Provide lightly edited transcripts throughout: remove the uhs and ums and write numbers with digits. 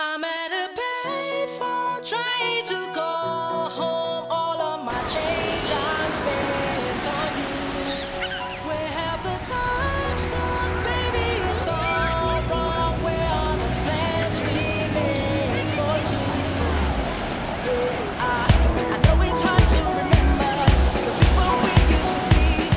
I'm at a pay for trying to go home. All of my change I spent on you. Where have the times gone, baby? It's all wrong. Where are the plans we made for two? I know it's hard to remember the people we used to be.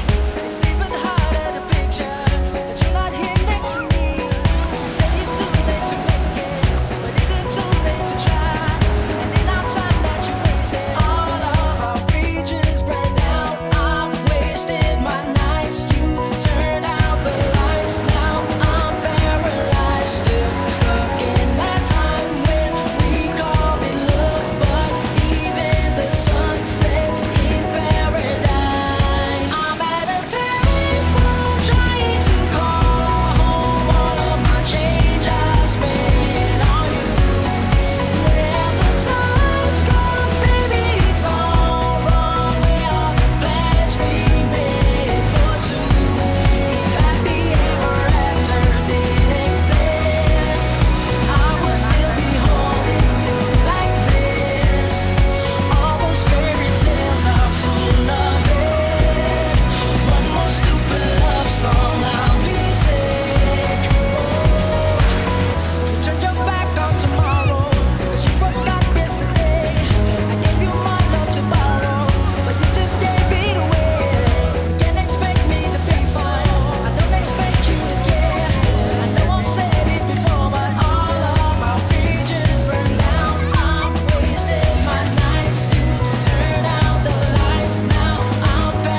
It's even harder to picture that you're not here next to me. You say it's too late to make it, but is it too late to try? And in our time that you wasted, all of our bridges burned down. I've wasted my nights. You turn out the lights. Now I'm paralyzed, still stuck in that time when we called it love. But even the sun sets in paradise. I'm at a payphone trying to call home. All of my change I spent on you. Where have the times gone, baby? It's all wrong. Where are the plans we made for two? If happy ever after did exist, I would still be holding you like this. All those fairy tales are full of it. One more stupid love song, I'll be sick. You turned your back on tomorrow, 'cause you forgot yesterday. I gave you my love to borrow, but you just gave it away. You can't expect me to be fine. I don't expect you to care. I know I've said it before, but all of our bridges burned down. I've wasted my nights. You turn out the lights. Now I'm paralyzed, stuck in that time where we call it love. But even the sun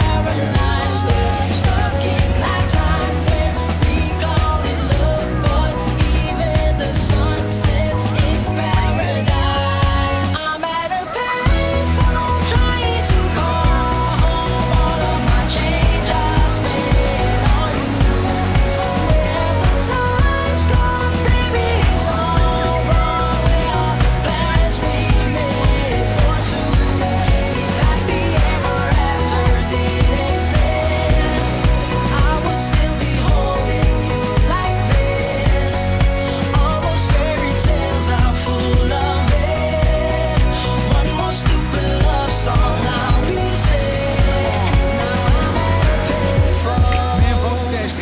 sets in paradise. I'm at a payphone trying to call home. All of my change I spent on you. Where have the times gone, baby? It's all wrong. Where are the plans we made for two? If happy ever after did exist, I would still be holding you like this. All those fairy tales are full of it. One more stupid love song, I'll be sick. Now I'm at a payphone. Man, fuck that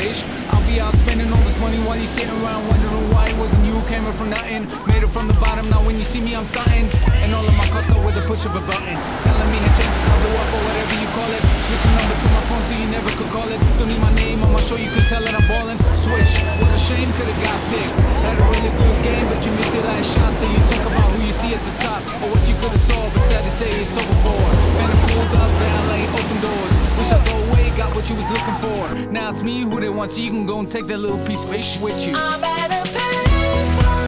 bitch. I'll be out spending all this money while you sitting around wondering why it wasn't you. Came up from nothing, made it from the bottom. Now when you see me, I'm starting. And all of my costs are with the push of a button. Telling me her chances, I'll go up or whatever you call it. Switching number to my phone so you never could call it. Don't need my name on my show, you could tell that I'm balling. Switch, what a shame, could've got picked. Had a really good game, but you missed your last shot. So you talk about who you see at the top or what you could've saw, but sad to say it's over for. Fan pulled up, valet, open doors. Wish I'd go away, got what you was looking for. Now it's me who they want, so you can go and take that little piece of ish with you. I'm at a